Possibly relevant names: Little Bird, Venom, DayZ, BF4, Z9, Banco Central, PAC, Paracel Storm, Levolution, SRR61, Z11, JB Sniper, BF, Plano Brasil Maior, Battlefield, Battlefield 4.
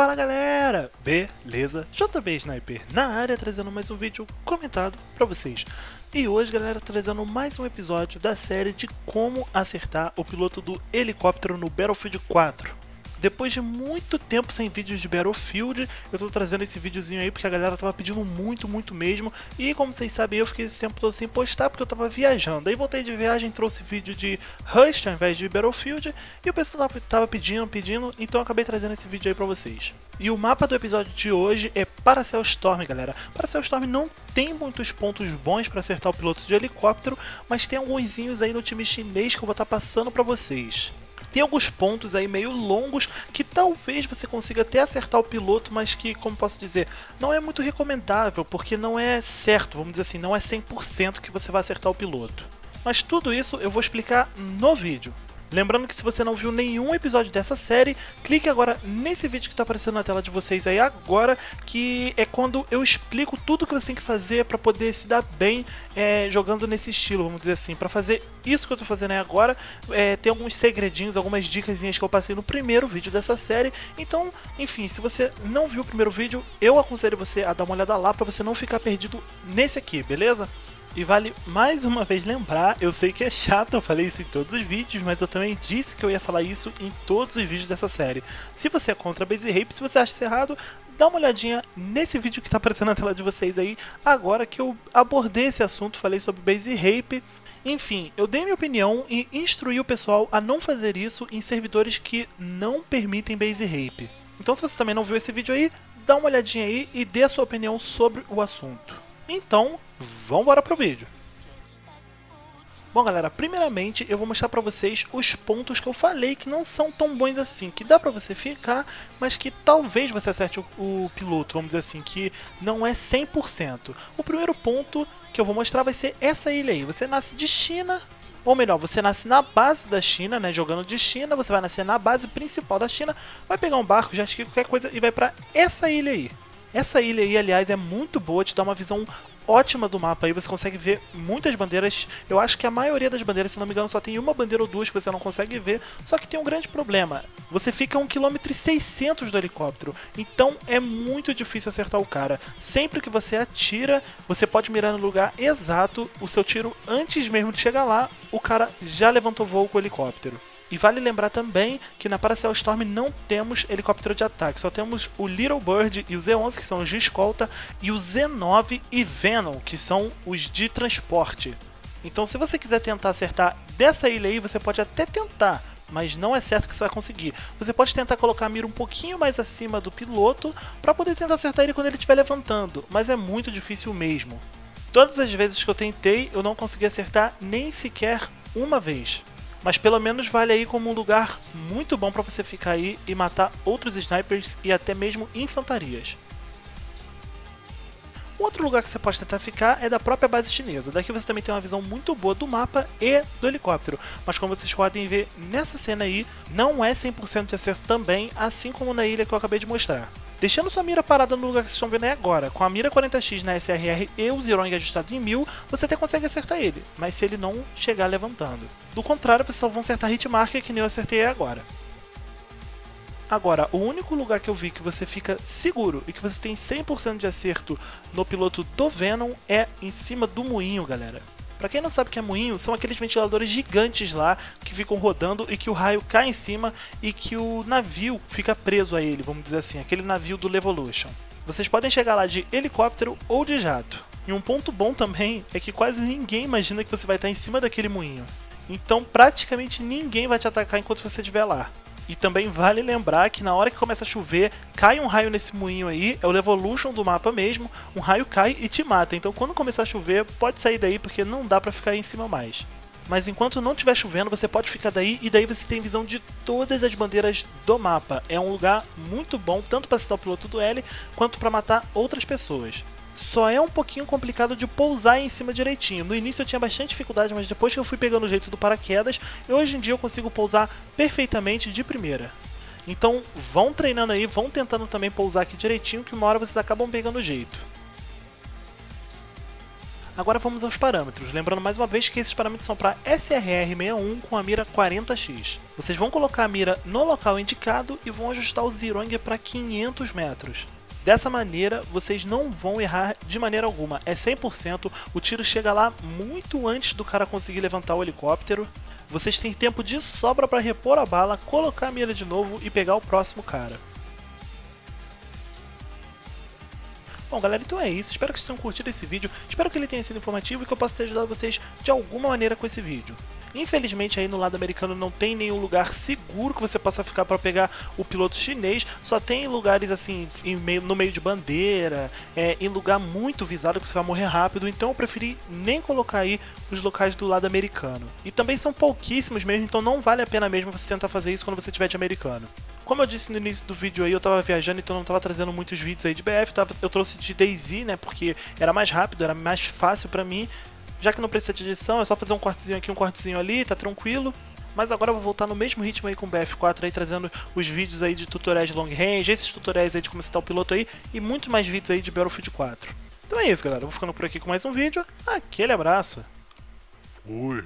Fala galera, beleza? JB Sniper na área, trazendo mais um vídeo comentado pra vocês. E hoje galera, trazendo mais um episódio da série de como acertar o piloto do helicóptero no Battlefield 4. Depois de muito tempo sem vídeos de Battlefield, eu tô trazendo esse videozinho aí porque a galera tava pedindo muito mesmo. E como vocês sabem, eu fiquei esse tempo todo sem postar porque eu tava viajando. Aí voltei de viagem, trouxe vídeo de Rust ao invés de Battlefield e o pessoal tava pedindo, então eu acabei trazendo esse vídeo aí pra vocês. E o mapa do episódio de hoje é Paracel Storm, galera. Paracel Storm não tem muitos pontos bons pra acertar o piloto de helicóptero, mas tem alguns aí no time chinês que eu vou estar passando pra vocês. Tem alguns pontos aí meio longos que talvez você consiga até acertar o piloto, mas que, como posso dizer, não é muito recomendável, porque não é certo, vamos dizer assim, não é 100% que você vai acertar o piloto. Mas tudo isso eu vou explicar no vídeo. Lembrando que se você não viu nenhum episódio dessa série, clique agora nesse vídeo que está aparecendo na tela de vocês aí agora, que é quando eu explico tudo que você tem que fazer para poder se dar bem jogando nesse estilo, vamos dizer assim. Para fazer isso que eu estou fazendo aí agora, tem alguns segredinhos, algumas dicasinhas que eu passei no primeiro vídeo dessa série. Então, enfim, se você não viu o primeiro vídeo, eu aconselho você a dar uma olhada lá para você não ficar perdido nesse aqui, beleza? E vale mais uma vez lembrar, eu sei que é chato, eu falei isso em todos os vídeos, mas eu também disse que eu ia falar isso em todos os vídeos dessa série. Se você é contra a base rape, se você acha isso errado, dá uma olhadinha nesse vídeo que tá aparecendo na tela de vocês aí, agora que eu abordei esse assunto, falei sobre base rape. Enfim, eu dei minha opinião e instruí o pessoal a não fazer isso em servidores que não permitem base rape. Então se você também não viu esse vídeo aí, dá uma olhadinha aí e dê a sua opinião sobre o assunto. Então, vamos embora pro vídeo. Bom galera, primeiramente eu vou mostrar pra vocês os pontos que eu falei que não são tão bons assim, que dá pra você ficar, mas que talvez você acerte o piloto, vamos dizer assim, que não é 100%. O primeiro ponto que eu vou mostrar vai ser essa ilha aí. Você nasce de China, ou melhor, você nasce na base da China, né, jogando de China, você vai nascer na base principal da China, vai pegar um barco, jet ski, qualquer coisa e vai pra essa ilha aí. Essa ilha aí, aliás, é muito boa, te dá uma visão ótima do mapa aí, você consegue ver muitas bandeiras, eu acho que a maioria das bandeiras, se não me engano, só tem uma bandeira ou duas que você não consegue ver, só que tem um grande problema, você fica a 1,6 km do helicóptero, então é muito difícil acertar o cara, sempre que você atira, você pode mirar no lugar exato, o seu tiro antes mesmo de chegar lá, o cara já levantou voo com o helicóptero. E vale lembrar também que na Paracel Storm não temos helicóptero de ataque, só temos o Little Bird e o Z11, que são os de escolta, e o Z9 e Venom, que são os de transporte. Então se você quiser tentar acertar dessa ilha aí, você pode até tentar, mas não é certo que você vai conseguir. Você pode tentar colocar a mira um pouquinho mais acima do piloto, para poder tentar acertar ele quando ele estiver levantando, mas é muito difícil mesmo. Todas as vezes que eu tentei, eu não consegui acertar nem sequer uma vez. Mas pelo menos vale aí como um lugar muito bom para você ficar aí e matar outros snipers e até mesmo infantarias. Outro lugar que você pode tentar ficar é da própria base chinesa. Daqui você também tem uma visão muito boa do mapa e do helicóptero. Mas como vocês podem ver nessa cena aí, não é 100% de acerto também, assim como na ilha que eu acabei de mostrar. Deixando sua mira parada no lugar que vocês estão vendo aí agora, com a mira 40x na SRR e o Zirong ajustado em 1000, você até consegue acertar ele, mas se ele não chegar levantando. Do contrário, vocês só vão acertar hitmarker, que nem eu acertei agora. Agora, o único lugar que eu vi que você fica seguro e que você tem 100% de acerto no piloto do Venom é em cima do moinho, galera. Pra quem não sabe o que é moinho, são aqueles ventiladores gigantes lá que ficam rodando e que o raio cai em cima e que o navio fica preso a ele, vamos dizer assim, aquele navio do Levolution. Vocês podem chegar lá de helicóptero ou de jato. E um ponto bom também é que quase ninguém imagina que você vai estar em cima daquele moinho. Então praticamente ninguém vai te atacar enquanto você estiver lá. E também vale lembrar que na hora que começa a chover, cai um raio nesse moinho aí, é o Levolution do mapa mesmo, um raio cai e te mata. Então quando começar a chover, pode sair daí porque não dá pra ficar aí em cima mais. Mas enquanto não estiver chovendo, você pode ficar daí e daí você tem visão de todas as bandeiras do mapa. É um lugar muito bom, tanto pra acertar o piloto do L, quanto pra matar outras pessoas. Só é um pouquinho complicado de pousar em cima direitinho. No início eu tinha bastante dificuldade, mas depois que eu fui pegando o jeito do paraquedas, hoje em dia eu consigo pousar perfeitamente de primeira. Então vão treinando aí, vão tentando também pousar aqui direitinho, que uma hora vocês acabam pegando o jeito. Agora vamos aos parâmetros, lembrando mais uma vez que esses parâmetros são para SRR61 com a mira 40x. Vocês vão colocar a mira no local indicado e vão ajustar o zironger para 500 metros. Dessa maneira, vocês não vão errar de maneira alguma, é 100%, o tiro chega lá muito antes do cara conseguir levantar o helicóptero. Vocês têm tempo de sobra para repor a bala, colocar a mira de novo e pegar o próximo cara. Bom galera, então é isso, espero que vocês tenham curtido esse vídeo, espero que ele tenha sido informativo e que eu possa ter ajudado vocês de alguma maneira com esse vídeo. Infelizmente aí no lado americano não tem nenhum lugar seguro que você possa ficar para pegar o piloto chinês, só tem lugares assim no meio de bandeira, em lugar muito visado que você vai morrer rápido, então eu preferi nem colocar aí os locais do lado americano. E também são pouquíssimos mesmo, então não vale a pena mesmo você tentar fazer isso quando você estiver de americano. Como eu disse no início do vídeo aí, eu tava viajando, então não tava trazendo muitos vídeos aí de BF, eu trouxe de DayZ, né, porque era mais rápido, era mais fácil pra mim, já que não precisa de edição, é só fazer um cortezinho aqui, um cortezinho ali, tá tranquilo. Mas agora eu vou voltar no mesmo ritmo aí com o BF4 aí, trazendo os vídeos aí de tutoriais de long range, esses tutoriais aí de como citar o piloto aí, e muito mais vídeos aí de Battlefield 4. Então é isso galera, eu vou ficando por aqui com mais um vídeo, aquele abraço! Fui!